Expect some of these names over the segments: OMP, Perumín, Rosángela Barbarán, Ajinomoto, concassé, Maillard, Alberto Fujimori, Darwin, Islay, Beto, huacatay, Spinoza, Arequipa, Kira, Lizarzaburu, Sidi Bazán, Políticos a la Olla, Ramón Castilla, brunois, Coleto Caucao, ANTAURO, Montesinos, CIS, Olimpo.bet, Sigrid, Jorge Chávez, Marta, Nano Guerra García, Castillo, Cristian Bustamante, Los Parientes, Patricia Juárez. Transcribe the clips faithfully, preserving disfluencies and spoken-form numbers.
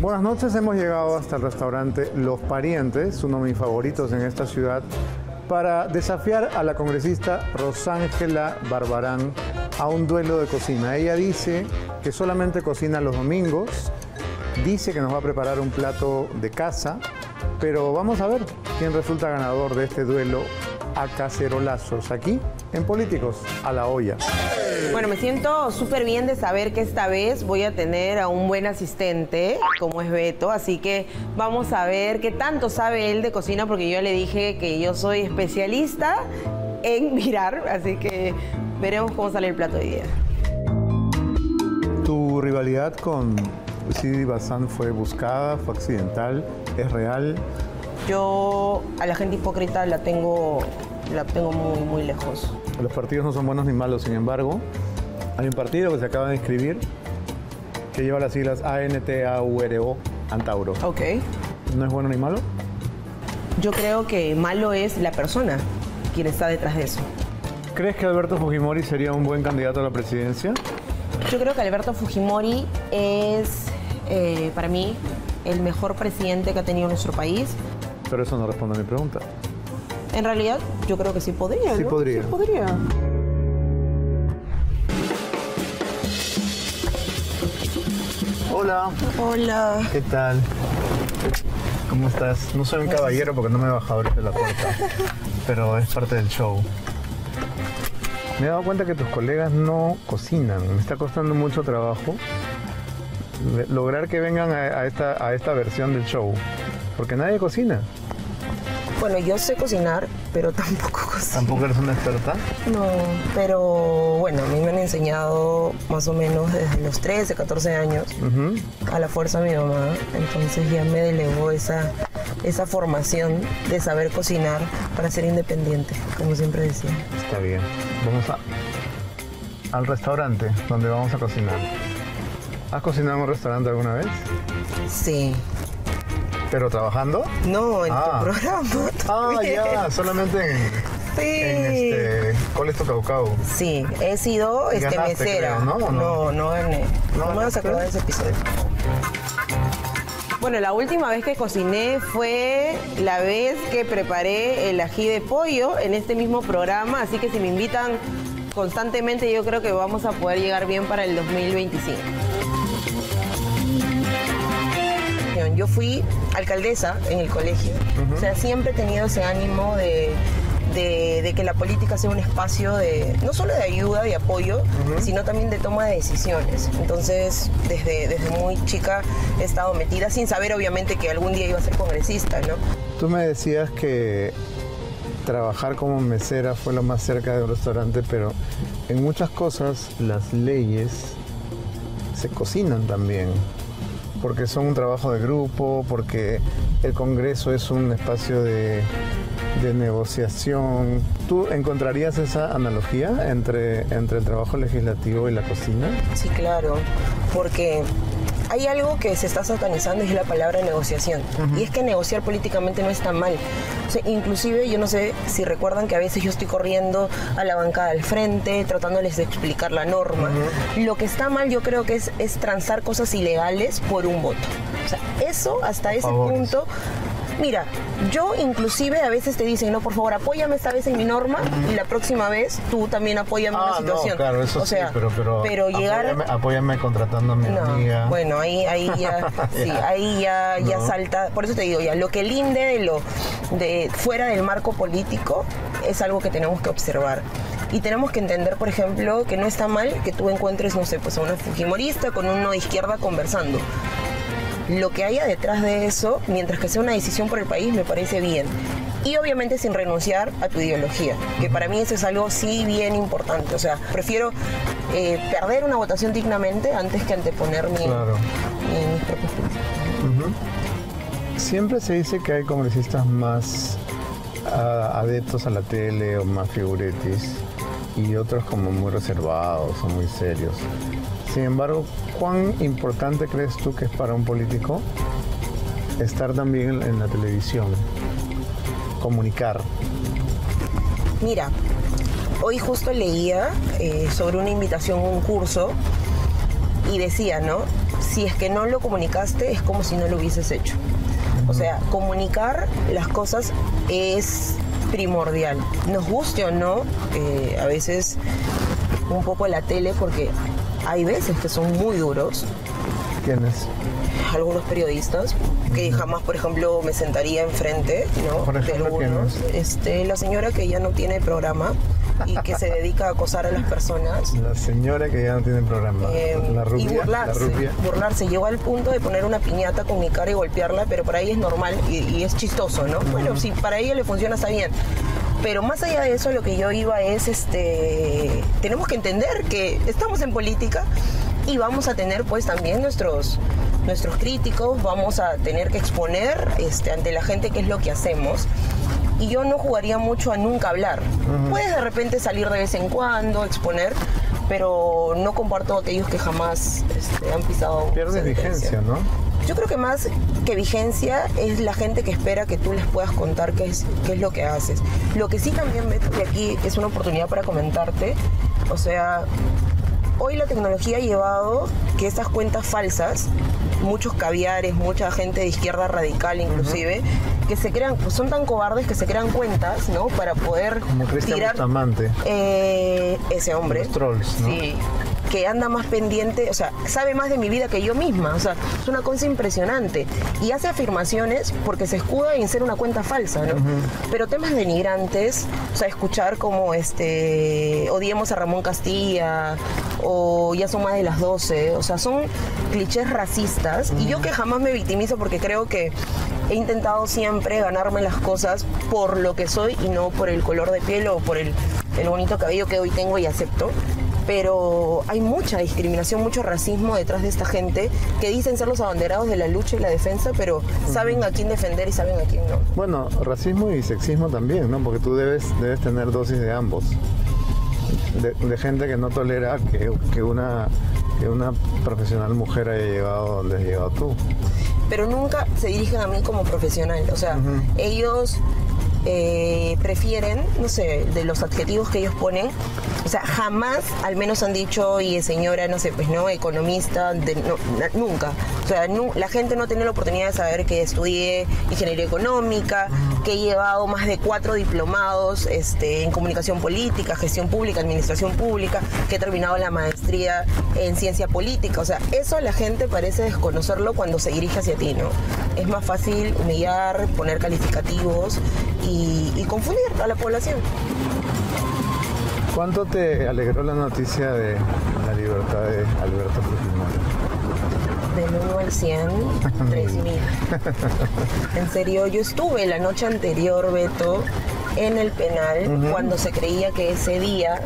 Buenas noches, hemos llegado hasta el restaurante Los Parientes, uno de mis favoritos en esta ciudad, para desafiar a la congresista Rosángela Barbarán a un duelo de cocina. Ella dice que solamente cocina los domingos, dice que nos va a preparar un plato de casa, pero vamos a ver quién resulta ganador de este duelo a cacerolazos, aquí en Políticos a la Olla. Bueno, me siento súper bien de saber que esta vez voy a tener a un buen asistente, como es Beto, así que vamos a ver qué tanto sabe él de cocina, porque yo le dije que yo soy especialista en mirar, así que veremos cómo sale el plato de hoy día. Tu rivalidad con Sidi Bazán fue buscada, fue accidental, es real. Yo a la gente hipócrita la tengo, la tengo muy, muy lejos. Los partidos no son buenos ni malos, sin embargo. Hay un partido que se acaba de inscribir que lleva las siglas A N T A U R O, ANTAURO. Ok. ¿No es bueno ni malo? Yo creo que malo es la persona quien está detrás de eso. ¿Crees que Alberto Fujimori sería un buen candidato a la presidencia? Yo creo que Alberto Fujimori es, eh, para mí, el mejor presidente que ha tenido nuestro país. Pero eso no responde a mi pregunta. En realidad, yo creo que sí podría, Sí ¿no? podría. Sí podría. Hola. Hola. ¿Qué tal? ¿Cómo estás? No soy un caballero porque no me he bajado de la puerta, pero es parte del show. Me he dado cuenta que tus colegas no cocinan. Me está costando mucho trabajo lograr que vengan a, a, esta, a esta versión del show, porque nadie cocina. Bueno, yo sé cocinar, pero tampoco cocino. ¿Tampoco eres una experta? No, pero bueno, a mí me han enseñado más o menos desde los trece, catorce años, uh-huh, a la fuerza de mi mamá. Entonces ya me delegó esa, esa formación de saber cocinar para ser independiente, como siempre decía. Está bien. Vamos a, al restaurante donde vamos a cocinar. ¿Has cocinado en un restaurante alguna vez? Sí. ¿Pero trabajando? No, en ah. tu programa. También. Ah, ya, solamente en, sí. en este, Coleto Caucao. Sí, he sido este, ganaste, mesera. Creo, ¿no? No, no gané. No, no, no me vas a acordar de ese episodio. Bueno, la última vez que cociné fue la vez que preparé el ají de pollo en este mismo programa, así que si me invitan constantemente, yo creo que vamos a poder llegar bien para el dos mil veinticinco. Yo fui alcaldesa en el colegio, uh-huh, o sea, siempre he tenido ese ánimo de, de, de que la política sea un espacio de, no solo de ayuda, de apoyo, uh-huh, sino también de toma de decisiones. Entonces, desde, desde muy chica he estado metida, sin saber obviamente que algún día iba a ser congresista, ¿no? Tú me decías que trabajar como mesera fue lo más cerca de un restaurante, pero en muchas cosas las leyes se cocinan también, porque son un trabajo de grupo, porque el Congreso es un espacio de, de negociación. ¿Tú encontrarías esa analogía entre, entre el trabajo legislativo y la cocina? Sí, claro, porque hay algo que se está satanizando y es la palabra negociación. Uh-huh. Y es que negociar políticamente no está mal. O sea, inclusive, yo no sé si recuerdan que a veces yo estoy corriendo a la bancada al frente, tratándoles de explicar la norma. Uh-huh. Lo que está mal, yo creo que es, es transar cosas ilegales por un voto. O sea, eso hasta ese punto... Mira, yo inclusive a veces te dicen, no, por favor, apóyame esta vez en mi norma y la próxima vez tú también apóyame en ah, una situación. No, claro, eso o sea, sí, pero, pero, pero llegar... Apóyame, apóyame contratando a mi no, amiga. Bueno, ahí, ahí ya, sí, yeah. ahí ya, ya no. salta. Por eso te digo, ya, lo que linde de lo de fuera del marco político es algo que tenemos que observar. Y tenemos que entender, por ejemplo, que no está mal que tú encuentres, no sé, pues a una fujimorista con uno de izquierda conversando. Lo que haya detrás de eso, mientras que sea una decisión por el país, me parece bien. Y obviamente sin renunciar a tu ideología, que para mí eso es algo sí bien importante. O sea, prefiero eh, perder una votación dignamente antes que anteponer mi, claro. mi, mis propios puntos. Uh-huh. Siempre se dice que hay congresistas más uh, adeptos a la tele o más figuretis y otros como muy reservados o muy serios. Sin embargo, ¿cuán importante crees tú que es para un político estar también en la televisión, comunicar? Mira, hoy justo leía eh, sobre una invitación a un curso y decía, ¿no? Si es que no lo comunicaste, es como si no lo hubieses hecho. O sea, comunicar las cosas es primordial. Nos guste o no, eh, a veces un poco la tele, porque hay veces que son muy duros. ¿Quiénes? Algunos periodistas que jamás, por ejemplo, me sentaría enfrente, ¿no? Por ejemplo, ¿quién es? Este, la señora que ya no tiene programa y que se dedica a acosar a las personas. La señora que ya no tiene programa. Eh, la rubia, y burlarse, la rubia. burlarse. Llegó al punto de poner una piñata con mi cara y golpearla, pero para ella es normal y, y es chistoso, ¿no? Uh-huh. Bueno, si para ella le funciona, está bien. Pero más allá de eso, lo que yo iba es, este, tenemos que entender que estamos en política y vamos a tener, pues, también nuestros... nuestros críticos, vamos a tener que exponer este, ante la gente qué es lo que hacemos. Y yo no jugaría mucho a nunca hablar. Uh-huh. Puedes de repente salir de vez en cuando, exponer, pero no comparto aquellos que jamás este, han pisado. Pierde vigencia, ¿no? Yo creo que más que vigencia es la gente que espera que tú les puedas contar qué es, qué es lo que haces. Lo que sí también, Beto, que aquí es una oportunidad para comentarte, o sea, hoy la tecnología ha llevado que estas cuentas falsas, muchos caviares, mucha gente de izquierda radical inclusive, uh-huh, que se crean, pues son tan cobardes que se crean cuentas, ¿no? Para poder como Cristian Bustamante, eh, ese hombre, los trolls, ¿no? Sí, que anda más pendiente, o sea, sabe más de mi vida que yo misma, o sea, es una cosa impresionante, y hace afirmaciones porque se escuda en ser una cuenta falsa, ¿no? Uh-huh. Pero temas denigrantes, o sea, escuchar como este, odiemos a Ramón Castilla, o ya son más de las doce, o sea, son clichés racistas, uh-huh, y yo que jamás me victimizo porque creo que he intentado siempre ganarme las cosas por lo que soy y no por el color de piel o por el, el bonito cabello que hoy tengo y acepto. Pero hay mucha discriminación, mucho racismo detrás de esta gente que dicen ser los abanderados de la lucha y la defensa, pero saben a quién defender y saben a quién no. Bueno, racismo y sexismo también, ¿no? Porque tú debes, debes tener dosis de ambos. De, de gente que no tolera que, que, una, que una profesional mujer haya llegado donde has llegado tú. Pero nunca se dirigen a mí como profesional. O sea, uh-huh, ellos... Eh, prefieren, no sé, de los adjetivos que ellos ponen, o sea, jamás al menos han dicho, y señora, no sé, pues no, economista, de, no, na, nunca, o sea, nu, la gente no tiene la oportunidad de saber que estudié ingeniería económica, que he llevado más de cuatro diplomados este, en comunicación política, gestión pública, administración pública, que he terminado la maestría en ciencia política, o sea, eso la gente parece desconocerlo cuando se dirige hacia ti, ¿no? Es más fácil humillar, poner calificativos y, y confundir a la población. ¿Cuánto te alegró la noticia de la libertad de Alberto Fujimori? Del uno al cien, tres mil. En serio, yo estuve la noche anterior, Beto, en el penal, uh-huh, cuando se creía que ese día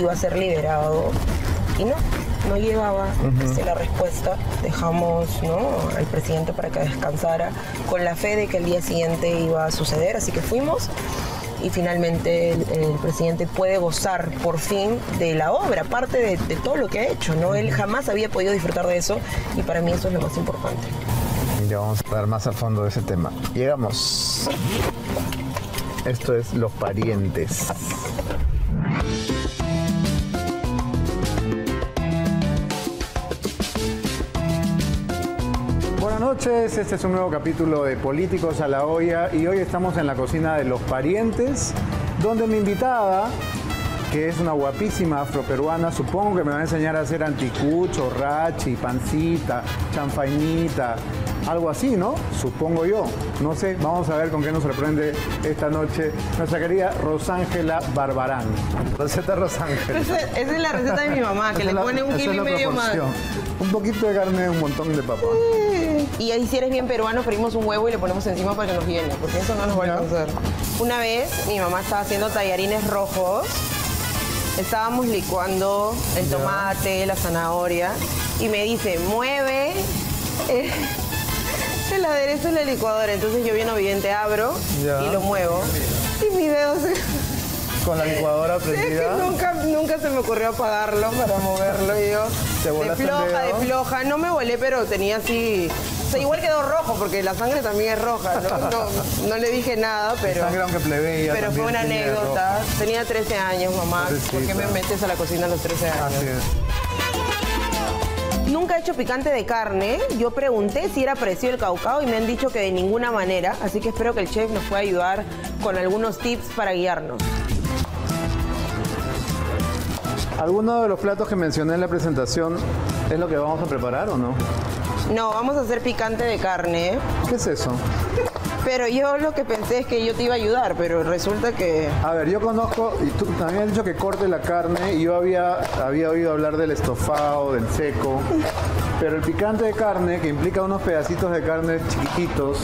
iba a ser liberado y no. No llegaba, uh-huh, este, la respuesta. Dejamos, ¿no?, al presidente para que descansara con la fe de que el día siguiente iba a suceder, así que fuimos y finalmente el, el presidente puede gozar por fin de la obra, aparte de, de todo lo que ha hecho, ¿no? Él jamás había podido disfrutar de eso y para mí eso es lo más importante. Ya vamos a hablar más a fondo de ese tema. Llegamos. Esto es Los Parientes. Buenas noches, este es un nuevo capítulo de Políticos a la Olla y hoy estamos en la cocina de Los Parientes, donde mi invitada, que es una guapísima afroperuana, supongo que me va a enseñar a hacer anticucho, rachi, pancita, chanfainita, algo así, ¿no? Supongo yo. No sé, vamos a ver con qué nos sorprende esta noche nuestra querida Rosángela Barbarán. Receta Rosángela. Esa, esa es la receta de mi mamá, que le la, pone un kilo y medio más. Un poquito de carne, un montón de papá. Y ahí si eres bien peruano, freímos un huevo y le ponemos encima para que nos llene, porque eso no nos va a alcanzar. Una vez mi mamá estaba haciendo tallarines rojos, estábamos licuando el tomate, la zanahoria, y me dice, mueve eh, el aderezo en la licuadora. Entonces yo bien obediente abro y lo muevo. Y mis dedos... Con la licuadora prendida. Sí, nunca, nunca se me ocurrió apagarlo para moverlo. Y yo, ¿te volaste el dedo? De floja, de floja. No me volé, pero tenía así... O sea, igual quedó rojo, porque la sangre también es roja, ¿no? No, no le dije nada, pero... La sangre aunque plebeya. Pero fue una anécdota. Roja. Tenía trece años, mamá. Pobrecita. ¿Por qué me metes a la cocina a los trece años? Así es. Nunca he hecho picante de carne. Yo pregunté si era parecido el caucao y me han dicho que de ninguna manera. Así que espero que el chef nos pueda ayudar con algunos tips para guiarnos. ¿Alguno de los platos que mencioné en la presentación es lo que vamos a preparar o no? No, vamos a hacer picante de carne. ¿Qué es eso? Pero yo lo que pensé es que yo te iba a ayudar, pero resulta que... A ver, yo conozco, y tú también has dicho que corte la carne, y yo había, había oído hablar del estofado, del seco, pero el picante de carne, que implica unos pedacitos de carne chiquititos,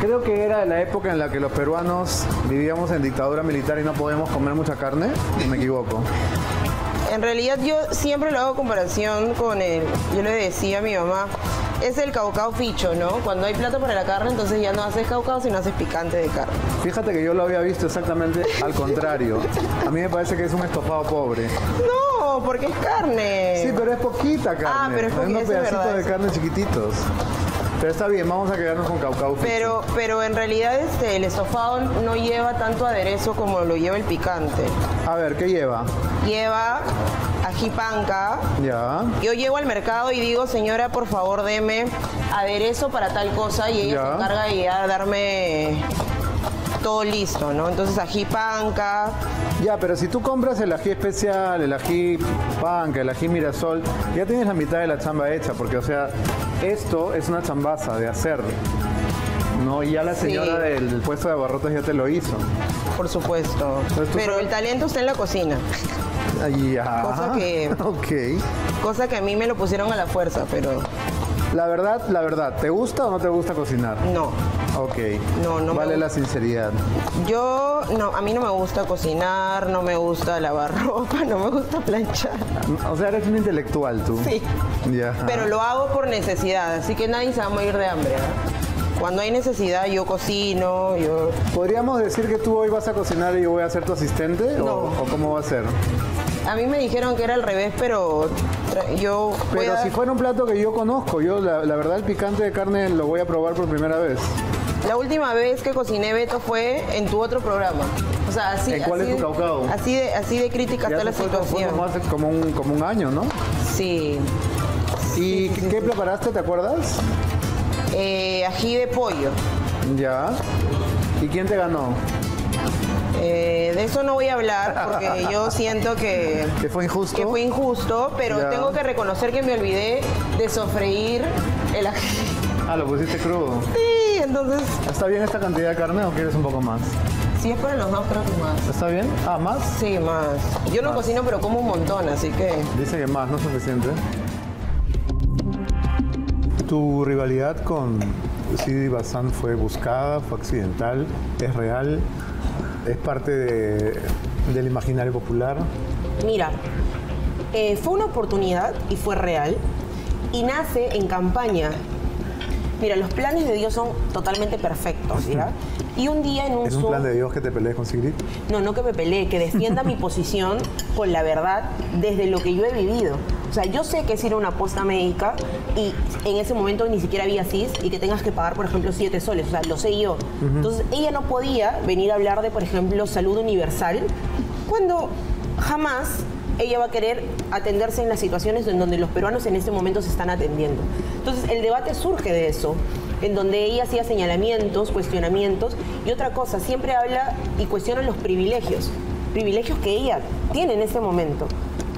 creo que era la época en la que los peruanos vivíamos en dictadura militar y no podemos comer mucha carne, ¿me equivoco? En realidad yo siempre lo hago comparación con el... Yo le decía a mi mamá, es el caucao ficho, ¿no? Cuando hay plato para la carne, entonces ya no haces caucao, sino haces picante de carne. Fíjate que yo lo había visto exactamente al contrario. A mí me parece que es un estofado pobre. No, porque es carne. Sí, pero es poquita carne. Ah, pero es poquita, unos pedacitos es de carne chiquititos. Pero está bien, vamos a quedarnos con caucao. Pero, pero en realidad este, el estofado no lleva tanto aderezo como lo lleva el picante. A ver, ¿qué lleva? Lleva ají panca. Ya. Yo llego al mercado y digo, señora, por favor, deme aderezo para tal cosa. Y ella ya se encarga de ir a darme todo listo, ¿no? Entonces ají panca. Ya, pero si tú compras el ají especial, el ají panca, el ají mirasol, ya tienes la mitad de la chamba hecha, porque, o sea, esto es una chambaza de hacer, ¿no? Y ya la señora sí del puesto de abarrotes ya te lo hizo. Por supuesto. Entonces, pero sabes... el talento está en la cocina. Ya. Cosa que... Okay. Cosa que a mí me lo pusieron a la fuerza, pero... La verdad, la verdad, ¿te gusta o no te gusta cocinar? No. Ok. No, no. Vale la sinceridad. Yo, no, a mí no me gusta cocinar, no me gusta lavar ropa, no me gusta planchar. O sea, eres un intelectual tú. Sí. Ya. Pero lo hago por necesidad, así que nadie se va a morir de hambre, ¿eh? Cuando hay necesidad, yo cocino, yo... ¿Podríamos decir que tú hoy vas a cocinar y yo voy a ser tu asistente? No. ¿O, o cómo va a ser? A mí me dijeron que era al revés, pero yo... Pero a... si fuera un plato que yo conozco, yo la, la verdad el picante de carne lo voy a probar por primera vez. La última vez que cociné, Beto, fue en tu otro programa. O sea, así... ¿En cuál así, es tu caucao? Así de, así de crítica está la situación. Como hace como un, como un año, ¿no? Sí. ¿Y sí, sí, qué sí preparaste, te acuerdas? Eh, ají de pollo. Ya. ¿Y quién te ganó? Eh, de eso no voy a hablar porque yo siento que... ¿Que fue injusto? Que fue injusto, pero ya tengo que reconocer que me olvidé de sofreír el ají. Ah, ¿lo pusiste crudo? Sí, entonces... ¿Está bien esta cantidad de carne o quieres un poco más? Si es para los dos, creo que más. ¿Está bien? Ah, ¿más? Sí, más. Yo no más cocino, pero como un montón, así que... Dice que más, no es suficiente. Tu rivalidad con Sidi Bazán fue buscada, fue accidental, es real, es parte de, del imaginario popular. Mira, eh, fue una oportunidad y fue real y nace en campaña. Mira, los planes de Dios son totalmente perfectos, ¿ya? Y un día en un... ¿Es un plan de Dios que te pelees con Sigrid? No, no que me pelee, que defienda mi posición con la verdad desde lo que yo he vivido. O sea, yo sé que es ir a una posta médica y en ese momento ni siquiera había C I S y que tengas que pagar, por ejemplo, siete soles. O sea, lo sé yo. Uh-huh. Entonces, ella no podía venir a hablar de, por ejemplo, salud universal cuando jamás ella va a querer atenderse en las situaciones en donde los peruanos en este momento se están atendiendo. Entonces, el debate surge de eso, en donde ella hacía señalamientos, cuestionamientos y otra cosa, siempre habla y cuestiona los privilegios, privilegios que ella tiene en este momento.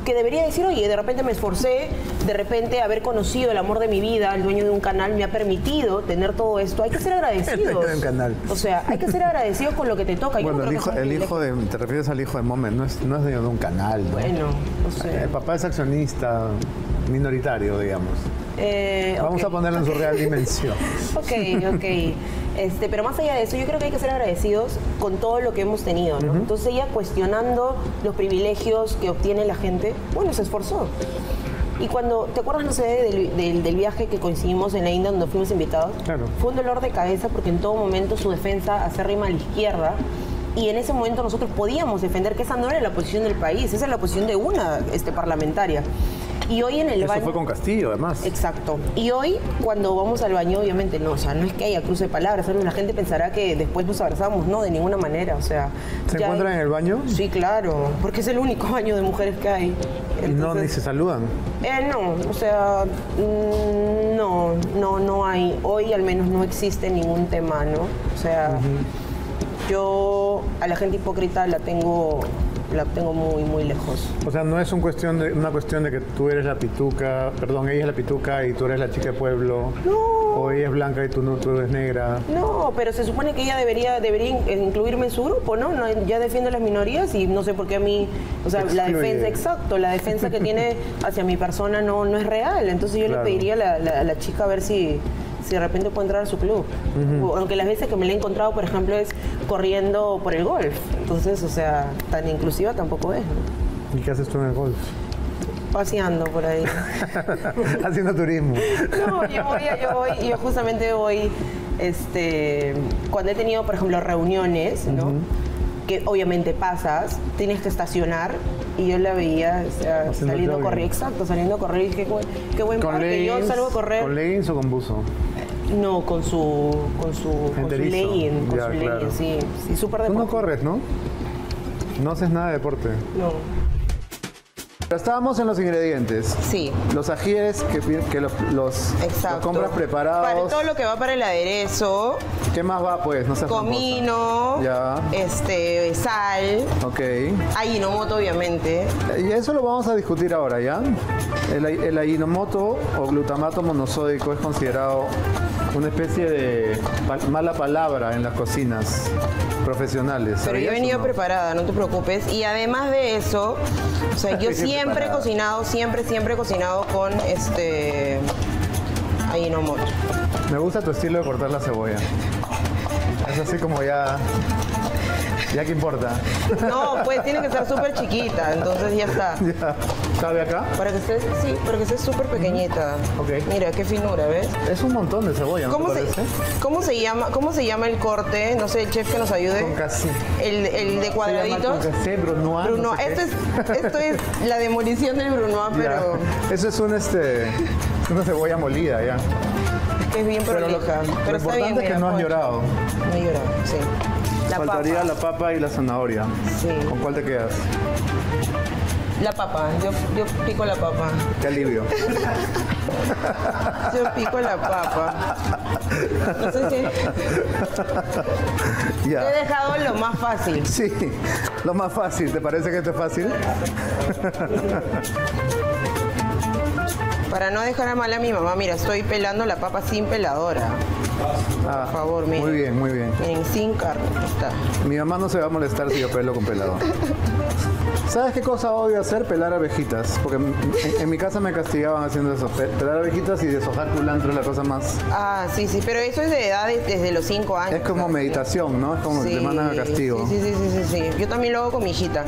Que debería decir, oye, de repente me esforcé, de repente haber conocido el amor de mi vida, el dueño de un canal me ha permitido tener todo esto. Hay que ser agradecidos. El canal. O sea, hay que ser agradecidos con lo que te toca. Bueno, el hijo, el hijo de, te refieres al hijo de Moment, no es, no es dueño de un canal, ¿no? Bueno, o sea. El papá es accionista minoritario, digamos. Eh, Vamos okay. a ponerlo en su real dimensión. Ok, ok. Este, pero más allá de eso, yo creo que hay que ser agradecidos con todo lo que hemos tenido, ¿no? Uh-huh. Entonces ella cuestionando los privilegios que obtiene la gente, bueno, se esforzó. Y cuando, ¿te acuerdas, no sé, del, del, del viaje que coincidimos en la India donde fuimos invitados? Claro. Fue un dolor de cabeza porque en todo momento su defensa acérrima a la izquierda y en ese momento nosotros podíamos defender que esa no era la posición del país, esa es la posición de una este, parlamentaria. Y hoy en el baño... Eso fue con Castillo, además. Exacto. Y hoy, cuando vamos al baño, obviamente no, o sea, no es que haya cruce de palabras, pero la gente pensará que después nos abrazamos, no, de ninguna manera, o sea... ¿Se encuentran hay... en el baño? Sí, claro, porque es el único baño de mujeres que hay Entonces, ¿no ni se saludan? Eh, no, o sea, no, no, no hay. Hoy al menos no existe ningún tema, ¿no? O sea, uh-huh. yo a la gente hipócrita la tengo... la tengo muy, muy lejos. O sea, no es un cuestión de, una cuestión de que tú eres la pituca, perdón, ella es la pituca y tú eres la chica de pueblo. No. O ella es blanca y tú no, tú eres negra. No, pero se supone que ella debería, debería incluirme en su grupo, ¿no? No, ya defiendo las minorías y no sé por qué a mí, o sea, excluye. La defensa, exacto, la defensa que tiene hacia mi persona no, no es real. Entonces yo claro. le pediría a la, la, la chica a ver si... si de repente puedo entrar a su club. Uh-huh. Aunque las veces que me la he encontrado, por ejemplo, es corriendo por el golf. Entonces, o sea, tan inclusiva tampoco es, ¿no? ¿Y qué haces tú en el golf? Paseando por ahí. Haciendo turismo. No, yo voy, yo voy, yo justamente voy, este, cuando he tenido, por ejemplo, reuniones, ¿no? Uh-huh. Que obviamente pasas, tienes que estacionar, y yo la veía o sea, saliendo a correr, exacto, saliendo a correr, y dije, qué buen parque, yo salgo a correr. ¿Con leggings o con buzo? No, con su, con su, con su legging, con ya, su claro. legging, sí, sí, súper deportivo. Tú no corres, ¿no? No haces nada de deporte. No. Estábamos en los ingredientes. Sí. Los ajíes que, que los, los, los compras preparados. Para todo lo que va para el aderezo. ¿Qué más va, pues? No seas comino, ya. este, sal. Ok. Ajinomoto, obviamente. Y eso lo vamos a discutir ahora, ¿ya? El, el ajinomoto o glutamato monosódico es considerado una especie de mala palabra en las cocinas profesionales. Pero yo he venido no? preparada, no te preocupes. Y además de eso, o sea, yo siempre... Siempre he cocinado, siempre, siempre he cocinado con este ajinomoto. Me gusta tu estilo de cortar la cebolla. Es así como ya... ¿Ya qué importa? No, pues tiene que ser súper chiquita, entonces ya está. Ya. ¿Cabe acá? Para que esté, sí, para que esté súper pequeñita. Ok. Mira, qué finura, ¿ves? Es un montón de cebolla, ¿no te parece? ¿Cómo se llama, cómo se llama el corte? No sé, el chef que nos ayude. Concassé. El, el de cuadraditos. Concassé, brunois. Brunois. No sé esto, es, esto es la demolición del brunois, pero... Ya. Eso es un, este, una cebolla molida, ya. Es que es bien prolija. Pero, pero está bien. Lo importante es que no has llorado. No he llorado, sí. La Faltaría papa. la papa y la zanahoria. Sí. ¿Con cuál te quedas? La papa. Yo, yo pico la papa. Qué alivio. Yo pico la papa. No sé si... Ya. Te he dejado lo más fácil. Sí, lo más fácil. ¿Te parece que esto es fácil? Para no dejar a mal a mi mamá, mira, estoy pelando la papa sin peladora. Ah, por favor, miren. Muy bien, muy bien. Miren, sin carne. Está. Mi mamá no se va a molestar si yo pelo con pelador. ¿Sabes qué cosa odio hacer? Pelar abejitas. Porque en, en mi casa me castigaban haciendo eso. Pelar abejitas y deshojar culantro es la cosa más... Ah, sí, sí. Pero eso es de edad de, desde los cinco años. Es como meditación, ¿no? Es como sí, que te mandan a castigo. Sí, sí, sí, sí, sí. Yo también lo hago con mi hijita.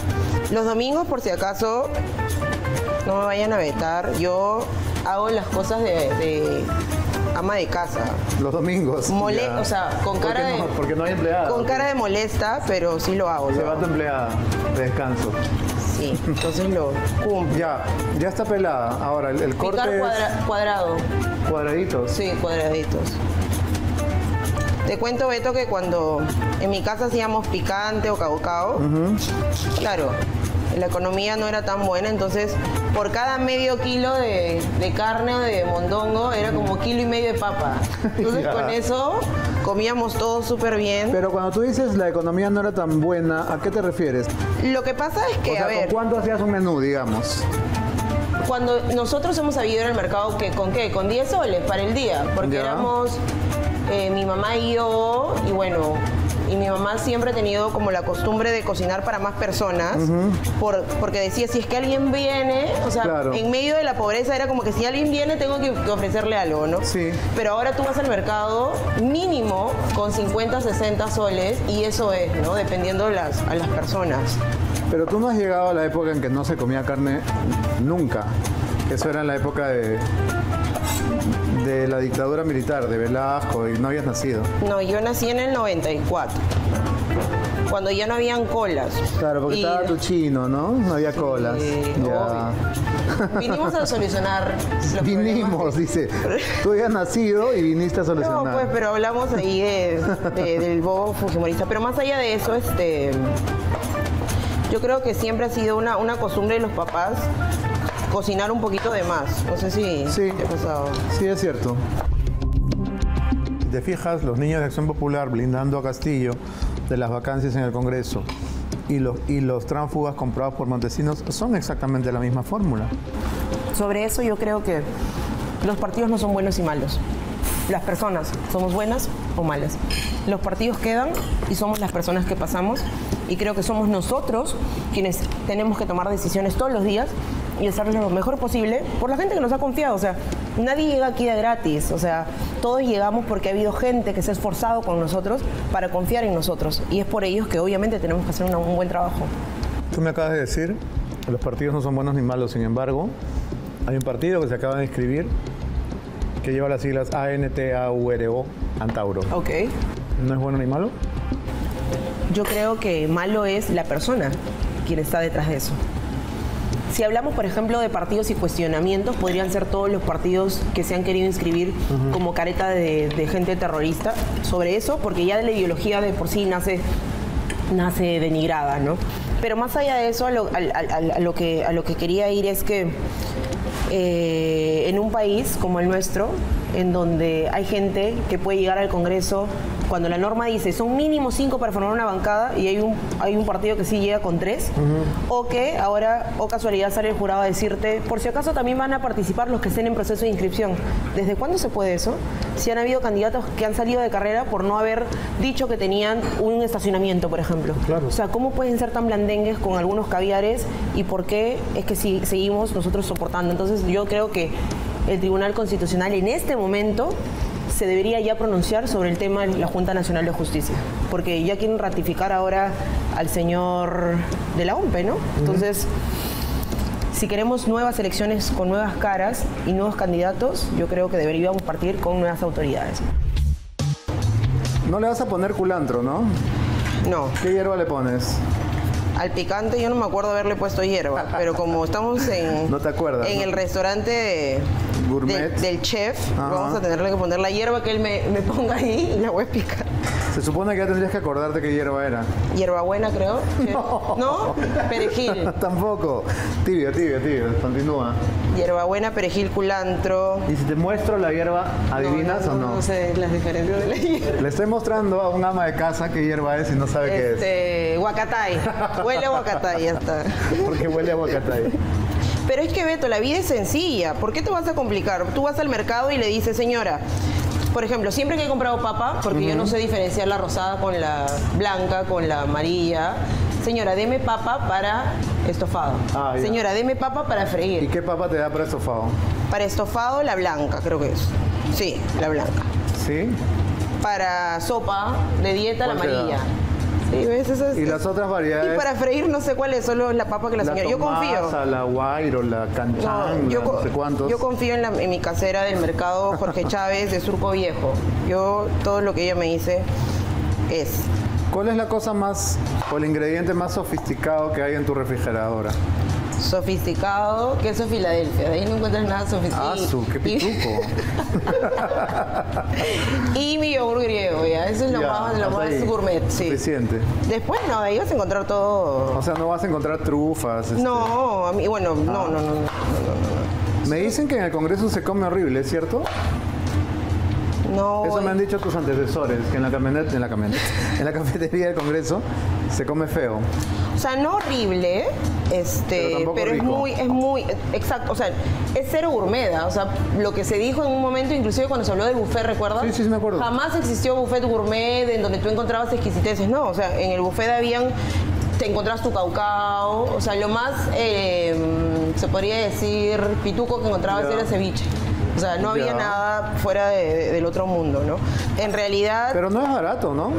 Los domingos, por si acaso, no me vayan a vetar. Yo hago las cosas de... de... ama de casa. Los domingos. Mole ya. O sea, con cara ¿Por no? de... Porque no hay empleada. Con cara de molesta, pero sí lo hago. Se ¿no? va tu empleada de descanso. Sí, entonces lo cumplo. Ya, ya está pelada. Ahora, el, el corte Picar cuadra es... cuadrado. ¿Cuadraditos? Sí, cuadraditos. Te cuento, Beto, que cuando en mi casa hacíamos picante o caucao, uh-huh. claro, la economía no era tan buena, entonces por cada medio kilo de, de carne o de mondongo era como kilo y medio de papa. Entonces yeah. con eso comíamos todo súper bien. Pero cuando tú dices la economía no era tan buena, ¿a qué te refieres? Lo que pasa es que, o sea, a ver... ¿Con cuánto hacías un menú, digamos? Cuando nosotros hemos sabido en el mercado que con qué, con diez soles para el día, porque yeah. éramos eh, mi mamá y yo, y bueno... Y mi mamá siempre ha tenido como la costumbre de cocinar para más personas, uh-huh. por, porque decía, si es que alguien viene, o sea, claro. en medio de la pobreza era como que si alguien viene tengo que, que ofrecerle algo, ¿no? Sí. Pero ahora tú vas al mercado mínimo con cincuenta, sesenta soles y eso es, ¿no? Dependiendo de las, a las personas. Pero tú no has llegado a la época en que no se comía carne nunca. Eso era en la época de... de la dictadura militar, de Velasco, y no habías nacido. No, yo nací en el noventa y cuatro, cuando ya no habían colas. Claro, porque y... estaba tu chino, ¿no? No había colas. Sí, ya. Vinimos a solucionar los Vinimos, problemas. Dice. Tú habías nacido y viniste a solucionar. No, pues, pero hablamos ahí de, de, del bobo fujimorista. Pero más allá de eso, este... yo creo que siempre ha sido una, una costumbre de los papás cocinar un poquito de más. No sé si sí, te ha pasado. Sí, es cierto. Si te fijas, los niños de Acción Popular blindando a Castillo de las vacancias en el Congreso y los, y los tránsfugas comprados por Montesinos son exactamente la misma fórmula. Sobre eso yo creo que los partidos no son buenos y malos. Las personas somos buenas o malas. Los partidos quedan y somos las personas que pasamos, y creo que somos nosotros quienes tenemos que tomar decisiones todos los días y hacerlo lo mejor posible por la gente que nos ha confiado. O sea, nadie llega aquí de gratis. O sea, todos llegamos porque ha habido gente que se ha esforzado con nosotros para confiar en nosotros, y es por ellos que obviamente tenemos que hacer una, un buen trabajo. Tú me acabas de decir que los partidos no son buenos ni malos. Sin embargo, hay un partido que se acaba de inscribir que lleva las siglas A N T A U R O, ANTAURO. Ok. ¿No es bueno ni malo? Yo creo que malo es la persona quien está detrás de eso. Si hablamos, por ejemplo, de partidos y cuestionamientos, podrían ser todos los partidos que se han querido inscribir uh-huh. como careta de, de gente terrorista sobre eso, porque ya de la ideología de por sí nace, nace denigrada, ¿no? Pero más allá de eso, a lo, a, a, a lo, que, a lo que quería ir es que Eh, en un país como el nuestro, en donde hay gente que puede llegar al Congreso cuando la norma dice son mínimo cinco para formar una bancada, y hay un, hay un partido que sí llega con tres, uh-huh. o que ahora, o casualidad, sale el jurado a decirte por si acaso también van a participar los que estén en proceso de inscripción. ¿Desde cuándo se puede eso? Si han habido candidatos que han salido de carrera por no haber dicho que tenían un estacionamiento, por ejemplo. Claro. O sea, ¿cómo pueden ser tan blandengues con algunos caviares? ¿Y por qué es que si seguimos nosotros soportando? Entonces yo creo que el Tribunal Constitucional en este momento se debería ya pronunciar sobre el tema de la Junta Nacional de Justicia, porque ya quieren ratificar ahora al señor de la O M P, ¿no? Entonces, uh-huh. si queremos nuevas elecciones con nuevas caras y nuevos candidatos, yo creo que deberíamos partir con nuevas autoridades. No le vas a poner culantro, ¿no? No. ¿Qué hierba le pones? Al picante yo no me acuerdo haberle puesto hierba, pero como estamos en, no te acuerdas, en ¿no? el restaurante de, Gourmet. De, del chef, ajá. vamos a tenerle que poner la hierba que él me, me ponga ahí y la voy a picar. Se supone que ya tendrías que acordarte qué hierba era. Hierbabuena, creo. No. ¿No? Perejil. Tampoco. Tibio, tibio, tibio. Continúa. Hierbabuena, perejil, culantro. ¿Y si te muestro la hierba, adivinas no, no, o no? No sé las diferencias de la hierba. Le estoy mostrando a un ama de casa qué hierba es y no sabe este, qué es. Huacatay. Huele a huacatay, ya está. Porque huele a huacatay. Pero es que, Beto, la vida es sencilla. ¿Por qué te vas a complicar? Tú vas al mercado y le dices, señora, por ejemplo, siempre que he comprado papa, porque uh-huh. yo no sé diferenciar la rosada con la blanca, con la amarilla. Señora, deme papa para estofado. Ah, yeah. Señora, deme papa para freír. ¿Y qué papa te da para estofado? Para estofado, la blanca, creo que es. Sí, la blanca. ¿Sí? Para sopa de dieta, la amarilla. Sí, ¿ves? Esas, y las otras variedades. Y para freír no sé cuál es, solo la papa que la, la señora. Tomasa, yo confío. La guairo, la canchán, no, yo, no sé cuántos. Yo confío en, la, en mi casera del mercado Jorge Chávez de Surco Viejo. Yo, todo lo que ella me dice es. ¿Cuál es la cosa más, o el ingrediente más sofisticado que hay en tu refrigeradora? Sofisticado, queso Filadelfia. De ahí no encuentras nada sofisticado. ¡Asu! ¡Qué pituco! Y mi yogur griego, ya. Eso es lo ya, más, lo más gourmet, sí. Suficiente. Después, no, ahí vas a encontrar todo. O sea, no vas a encontrar trufas. Este... No, a mí, bueno, ah. no, no, no, no, no, no. Me dicen que en el Congreso se come horrible, ¿es cierto? No. Eso me han dicho tus antecesores, que en la, camioneta, en, la camioneta, en la cafetería del Congreso se come feo. O sea, no horrible, este, pero, pero es muy, es muy, exacto, o sea, es cero gourmeda. O sea, lo que se dijo en un momento, inclusive cuando se habló del buffet, ¿recuerdas? Sí, sí, me acuerdo. Jamás existió buffet gourmet en donde tú encontrabas exquisiteces, no, o sea, en el buffet habían, te encontrabas tu caucao, o sea, lo más, eh, se podría decir, pituco que encontrabas yeah. era ceviche. O sea, no había ya. nada fuera de, de, del otro mundo, ¿no? En realidad... Pero no es barato, ¿no?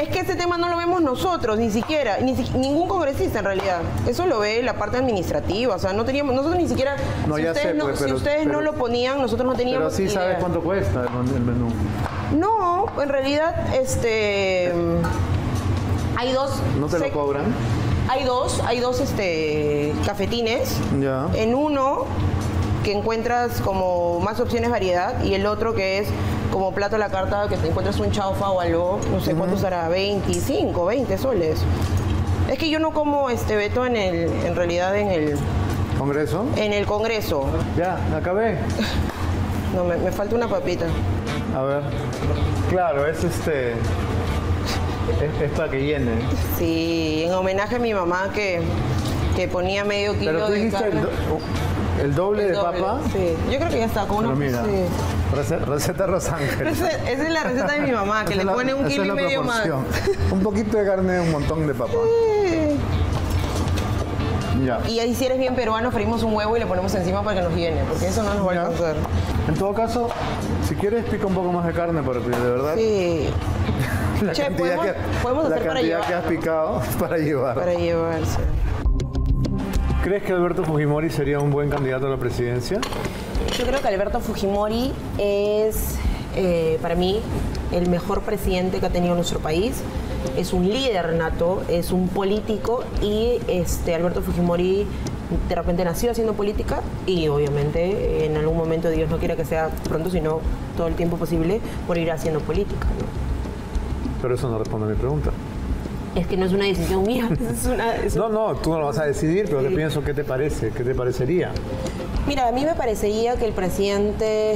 Es que ese tema no lo vemos nosotros, ni siquiera, ni si, ningún congresista en realidad. Eso lo ve la parte administrativa, o sea, no teníamos, nosotros ni siquiera... No, si ya ustedes, sé, pues, no, pero, si ustedes pero, no lo ponían, nosotros no teníamos Pero sí idea. Sabes cuánto cuesta el, el menú. No, en realidad, este... Hay dos... ¿No te se, lo cobran? Hay dos, hay dos, este, cafetines. Ya. En uno... que encuentras como más opciones, variedad, y el otro que es como plato a la carta, que te encuentras un chaufa o algo, no sé uh-huh. cuánto será, veinticinco, veinte soles. Es que yo no como, este, Beto, en el, en realidad en el ¿Congreso? En el Congreso. Ya, acabé. No, me, me falta una papita. A ver. Claro, es este... Es, es para que llene. Sí, en homenaje a mi mamá que, que ponía medio kilo. Pero tú de dijiste carne. El, do, el doble el de doble, papa. Sí, yo creo que ya está con una. Mira, sí. Receta, receta Rosángela. Esa es la receta de mi mamá, que le la, pone un kilo y medio más. Un poquito de carne, un montón de papa. Sí. Ya. Y ahí si eres bien peruano, freímos un huevo y le ponemos encima para que nos llene, porque eso no nos va a alcanzar. En todo caso, si quieres pica un poco más de carne, pero de verdad. Sí. La che, cantidad, ¿podemos, que, ¿podemos hacer la para cantidad que has picado para llevar. Para llevarse. ¿Crees que Alberto Fujimori sería un buen candidato a la presidencia? Yo creo que Alberto Fujimori es, eh, para mí, el mejor presidente que ha tenido nuestro país. Es un líder nato, es un político y este Alberto Fujimori de repente nació haciendo política y obviamente en algún momento, Dios no quiera que sea pronto, sino todo el tiempo posible, morirá haciendo política, ¿no? Pero eso no responde a mi pregunta. Es que no es una decisión mía. Es una, es no, no, tú no lo vas a decidir, pero ¿qué pienso? ¿Qué te parece? ¿Qué te parecería? Mira, a mí me parecería que el presidente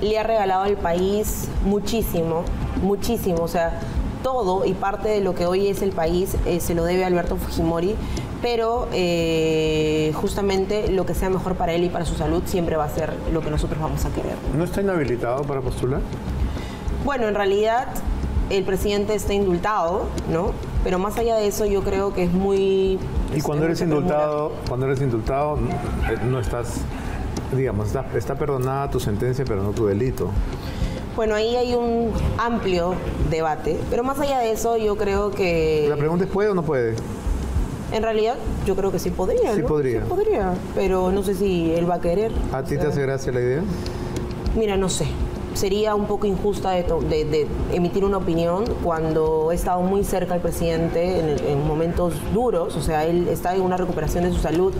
le ha regalado al país muchísimo, muchísimo. O sea, todo y parte de lo que hoy es el país eh, se lo debe a Alberto Fujimori, pero eh, justamente lo que sea mejor para él y para su salud siempre va a ser lo que nosotros vamos a querer. ¿No está inhabilitado para postular? Bueno, en realidad... El presidente está indultado, ¿no? Pero más allá de eso, yo creo que es muy... Y cuando eres indultado, cuando eres indultado, no estás, digamos, está, está perdonada tu sentencia, pero no tu delito. Bueno, ahí hay un amplio debate. Pero más allá de eso, yo creo que... La pregunta es, ¿puede o no puede? En realidad, yo creo que sí podría, ¿no? Sí podría. Sí podría, pero no sé si él va a querer. ¿A ti te hace gracia la idea? Mira, no sé. Sería un poco injusta de, de, de emitir una opinión cuando he estado muy cerca al presidente en, en momentos duros. O sea, él está en una recuperación de su salud.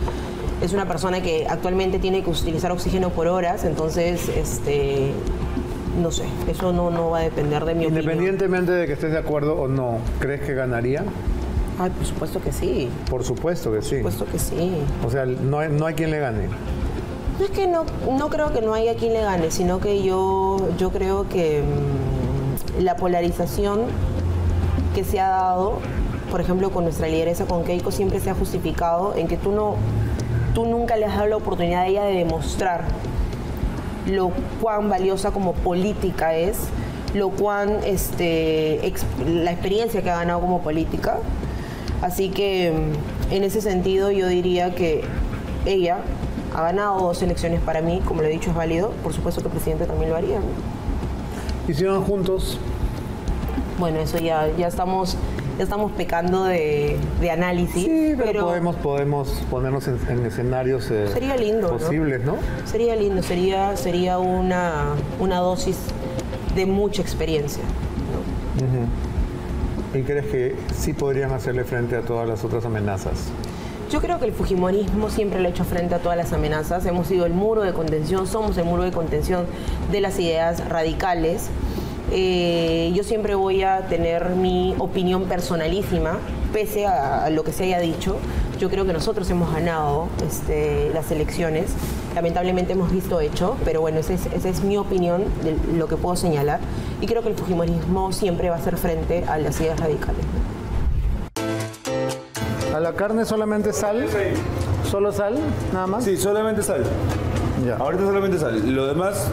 Es una persona que actualmente tiene que utilizar oxígeno por horas. Entonces, este, no sé, eso no, no va a depender de mi opinión. Independientemente de que estés de acuerdo o no, ¿crees que ganaría? Ay, por supuesto que sí. Por supuesto que sí. Por supuesto que sí. O sea, no hay, no hay quien le gane. Es que no, no creo que no haya quien le gane, sino que yo, yo creo que mmm, la polarización que se ha dado, por ejemplo, con nuestra lideresa, con Keiko, siempre se ha justificado en que tú, no, tú nunca le has dado la oportunidad a ella de demostrar lo cuán valiosa como política es, lo cuán este, exp la experiencia que ha ganado como política. Así que mmm, en ese sentido yo diría que ella... Ha ganado dos elecciones para mí, como lo he dicho, es válido. Por supuesto que el presidente también lo haría. ¿Y si van juntos? Bueno, eso ya, ya, estamos, ya estamos pecando de, de análisis. Sí, pero, pero podemos, podemos ponernos en, en escenarios eh, sería lindo, posibles, ¿no? ¿no? Sería lindo, sería, sería una, una dosis de mucha experiencia, ¿no? Uh-huh. ¿Y crees que sí podrían hacerle frente a todas las otras amenazas? Yo creo que el fujimorismo siempre le ha hecho frente a todas las amenazas. Hemos sido el muro de contención, somos el muro de contención de las ideas radicales. Eh, yo siempre voy a tener mi opinión personalísima, pese a, a lo que se haya dicho. Yo creo que nosotros hemos ganado este, las elecciones. Lamentablemente hemos visto hecho, pero bueno, esa es, esa es mi opinión de lo que puedo señalar. Y creo que el fujimorismo siempre va a hacer frente a las ideas radicales. ¿A la carne solamente sal? ¿Solo sal? ¿Nada más? Sí, solamente sal. Ya. Ahorita solamente sal. Lo demás,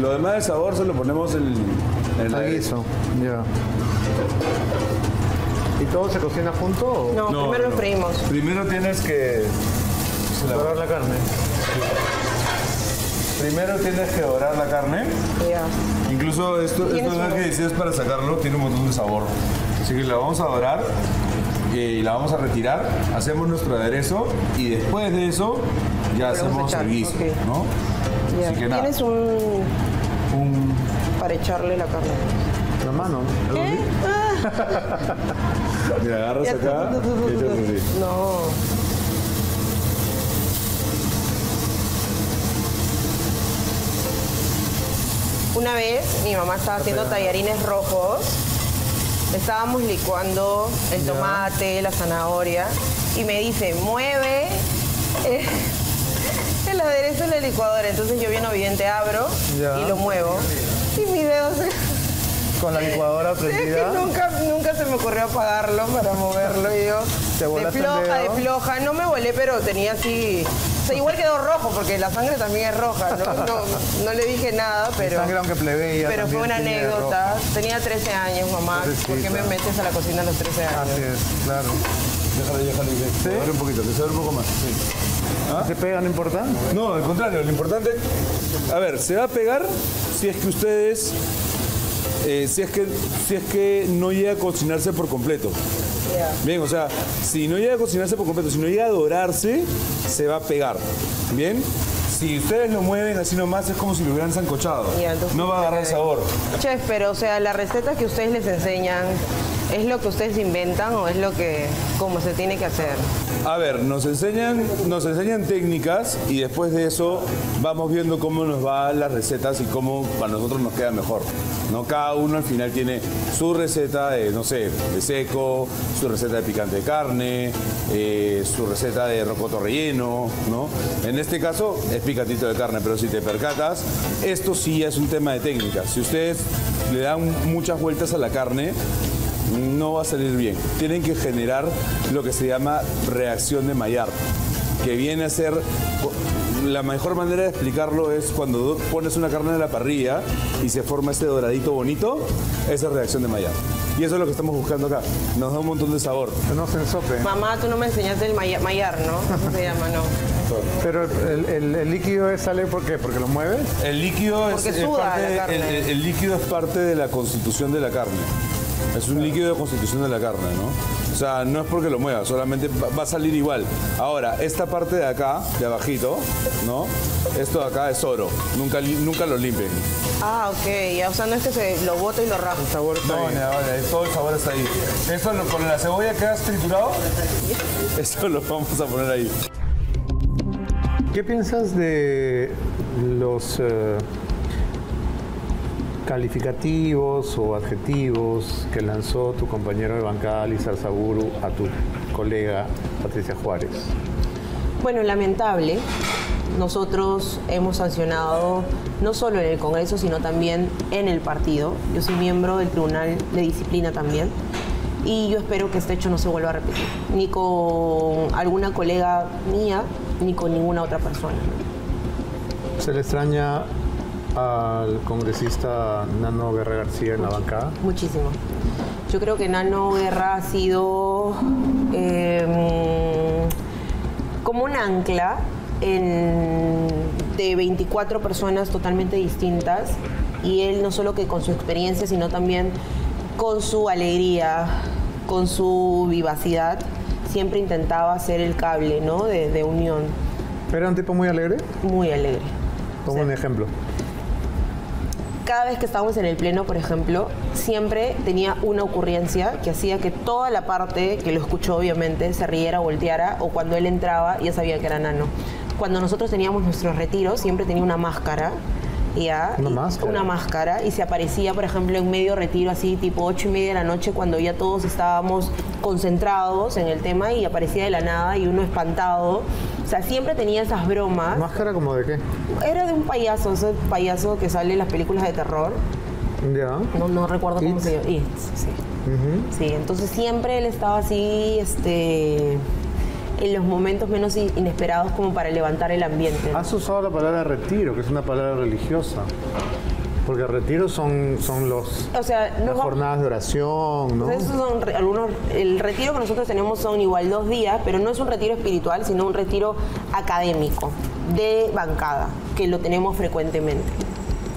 lo demás de sabor se lo ponemos en el guiso. Ya. ¿Y todo se cocina junto? No, no, primero no. Lo freímos. Primero tienes que... Dorar la carne. Sí. Primero tienes que dorar la carne. Ya. Incluso esto, esto que decías para sacarlo tiene un montón de sabor. Así que la vamos a dorar. Y la vamos a retirar, hacemos nuestro aderezo y después de eso ya hacemos el guiso, okay. ¿No? Yeah. Así que nada. ¿Tienes un... un... para echarle la carne? La mano. ¿Qué? Ah. Mira, agarras ya, acá tú, tú, tú, tú, y echas así. No. Una vez mi mamá estaba haciendo tallarines rojos. Estábamos licuando el tomate, la zanahoria, y me dice, mueve eh, el aderezo en la licuadora. Entonces yo bien obediente abro ya. y lo muevo. Y mi dedo se... ¿Con la licuadora prendida? Sí, nunca, nunca se me ocurrió apagarlo para moverlo. Y yo, ¿te volaste de floja, el dedo? de floja. No me volé, pero tenía así... O sea, igual quedó rojo, porque la sangre también es roja. No, no, no le dije nada, pero... La sangre aunque plebeya. Pero fue una anécdota. Tenía trece años, mamá. Pobrecita. ¿Por qué me metes a la cocina a los trece años? Así es, claro. Déjale, déjale. ¿Sí? Te sobra un poquito, te sobra un poco más. Sí. ¿Ah? ¿Se pega, no importa? No, al contrario. Lo importante... A ver, se va a pegar si es que ustedes... Eh, si, es que, si es que no llega a cocinarse por completo. Yeah. Bien, o sea, si no llega a cocinarse por completo, si no llega a dorarse, se va a pegar. Bien. Si ustedes lo mueven así nomás, es como si lo hubieran sancochado. Yeah, no va a agarrar sabor. Chef, pero o sea, la receta que ustedes les enseñan, ¿es lo que ustedes inventan o es lo que, como se tiene que hacer? A ver, nos enseñan, nos enseñan técnicas y después de eso vamos viendo cómo nos van las recetas y cómo para nosotros nos queda mejor. ¿No? Cada uno al final tiene su receta de, no sé, de seco, su receta de picante de carne, eh, su receta de rocoto relleno, ¿no? En este caso es picantito de carne, pero si te percatas, esto sí es un tema de técnica. Si ustedes le dan muchas vueltas a la carne, no va a salir bien. Tienen que generar lo que se llama reacción de Maillard, que viene a ser... La mejor manera de explicarlo es cuando pones una carne en la parrilla y se forma este doradito bonito, esa es reacción de Maillard. Y eso es lo que estamos buscando acá. Nos da un montón de sabor. No se ensope. Mamá, tú no me enseñaste el Maillard, ¿no? ¿Cómo se llama? No. Pero el, el, el líquido sale, ¿por qué? ¿Porque lo mueves? El líquido, es, es parte, la carne. El, el líquido es parte de la constitución de la carne. Es un líquido de constitución de la carne, ¿no? O sea, no es porque lo mueva, solamente va a salir igual. Ahora, esta parte de acá, de abajito, ¿no? Esto de acá es oro. Nunca, nunca lo limpien. Ah, ok. O sea, no es que se lo boto y lo rajo. El sabor está no, ahí. No, no, todo el sabor está ahí. Eso lo, con la cebolla que has triturado, eso lo vamos a poner ahí. ¿Qué piensas de los... Uh... calificativos o adjetivos que lanzó tu compañero de bancada Lizarzaburu a tu colega Patricia Juárez? Bueno, lamentable. Nosotros hemos sancionado no solo en el Congreso, sino también en el partido. Yo soy miembro del Tribunal de Disciplina también y yo espero que este hecho no se vuelva a repetir, ni con alguna colega mía, ni con ninguna otra persona. ¿Se le extraña al congresista Nano Guerra García en Muchi- la bancada? Muchísimo. Yo creo que Nano Guerra ha sido eh, como un ancla en, de veinticuatro personas totalmente distintas, y él no solo que con su experiencia, sino también con su alegría, con su vivacidad, siempre intentaba ser el cable, ¿no? de, de unión. ¿Era un tipo muy alegre? Muy alegre. Pongo un ejemplo. Cada vez que estábamos en el pleno, por ejemplo, siempre tenía una ocurrencia que hacía que toda la parte que lo escuchó, obviamente, se riera, volteara, o cuando él entraba ya sabía que era Nano. Cuando nosotros teníamos nuestros retiros, siempre tenía una máscara, ¿ya? ¿Una máscara? Una máscara, y se aparecía, por ejemplo, en medio retiro, así tipo ocho y media de la noche, cuando ya todos estábamos concentrados en el tema, y aparecía de la nada y uno espantado. O sea, siempre tenía esas bromas. ¿Máscara como de qué? Era de un payaso, ese payaso que sale en las películas de terror. Ya. Yeah. No, no recuerdo It's. cómo se llama. It's, sí. Uh-huh. Sí, entonces siempre él estaba así, este, en los momentos menos inesperados como para levantar el ambiente. Has usado la palabra retiro, que es una palabra religiosa. Porque retiros son, son los, o sea, las va... jornadas de oración, ¿no? O sea, esos son re, algunos, el retiro que nosotros tenemos son igual dos días, pero no es un retiro espiritual, sino un retiro académico, de bancada, que lo tenemos frecuentemente.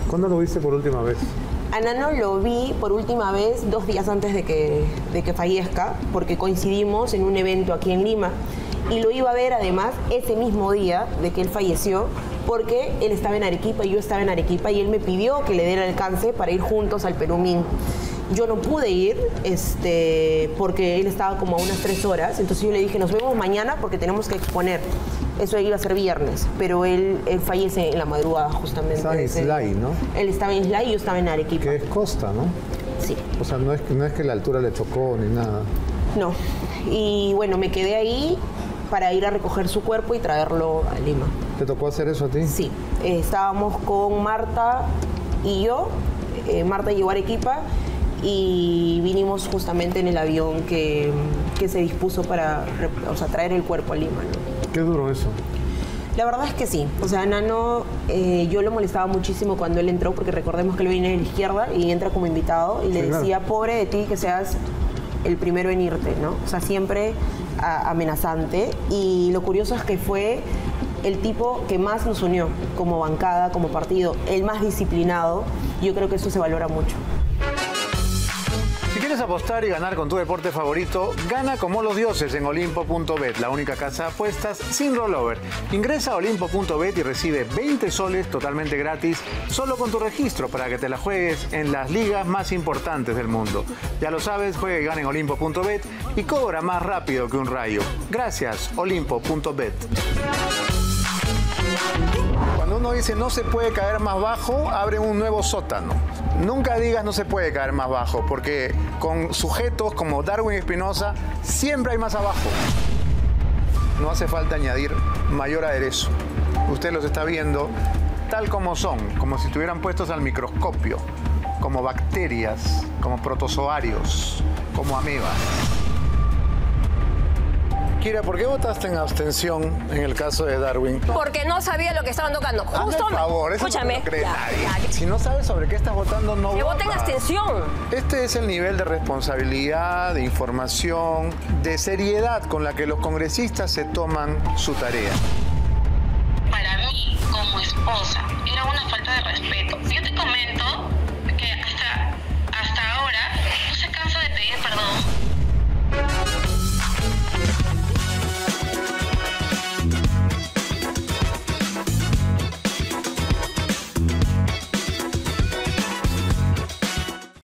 ¿Cuándo lo viste por última vez? A Nano lo vi por última vez dos días antes de que, de que fallezca, porque coincidimos en un evento aquí en Lima, y lo iba a ver además ese mismo día de que él falleció, porque él estaba en Arequipa y yo estaba en Arequipa, y él me pidió que le diera alcance para ir juntos al Perumín. Yo no pude ir este, porque él estaba como a unas tres horas, entonces yo le dije, nos vemos mañana porque tenemos que exponer. Eso iba a ser viernes, pero él, él fallece en la madrugada justamente. Estaba en Islay, ¿no? Él estaba en Islay y yo estaba en Arequipa. Que es costa, ¿no? Sí. O sea, no es, no es que la altura le chocó ni nada. No. Y bueno, me quedé ahí. para ir a recoger su cuerpo y traerlo a Lima. ¿Te tocó hacer eso a ti? Sí, eh, estábamos con Marta y yo, eh, Marta llegó a Arequipa y vinimos justamente en el avión que, que se dispuso para o sea, traer el cuerpo a Lima, ¿no? ¿Qué duró eso? La verdad es que sí, o sea, Nano, eh, yo lo molestaba muchísimo cuando él entró, porque recordemos que él viene de la izquierda y entra como invitado, y le sí, decía, claro, pobre de ti que seas el primero en irte, ¿no? O sea, siempre a, amenazante, y lo curioso es que fue el tipo que más nos unió como bancada, como partido, el más disciplinado, yo creo que eso se valora mucho. Si quieres apostar y ganar con tu deporte favorito, gana como los dioses en Olimpo punto bet, la única casa de apuestas sin rollover. Ingresa a Olimpo punto bet y recibe veinte soles totalmente gratis solo con tu registro para que te la juegues en las ligas más importantes del mundo. Ya lo sabes, juega y gana en Olimpo punto bet y cobra más rápido que un rayo. Gracias, Olimpo punto bet. Cuando uno dice no se puede caer más bajo, abre un nuevo sótano. Nunca digas no se puede caer más bajo, porque con sujetos como Darwin y Spinoza siempre hay más abajo. No hace falta añadir mayor aderezo. Usted los está viendo tal como son, como si estuvieran puestos al microscopio, como bacterias, como protozoarios, como amebas. Kira, ¿por qué votaste en abstención en el caso de Darwin? Porque no sabía lo que estaban tocando. Justo, por favor, eso escúchame. No lo cree ya, nadie. Ya. Si no sabes sobre qué estás votando, no votes. Me voté en abstención. Este es el nivel de responsabilidad, de información, de seriedad con la que los congresistas se toman su tarea. Para mí, como esposa, era una falta de respeto. Yo te comento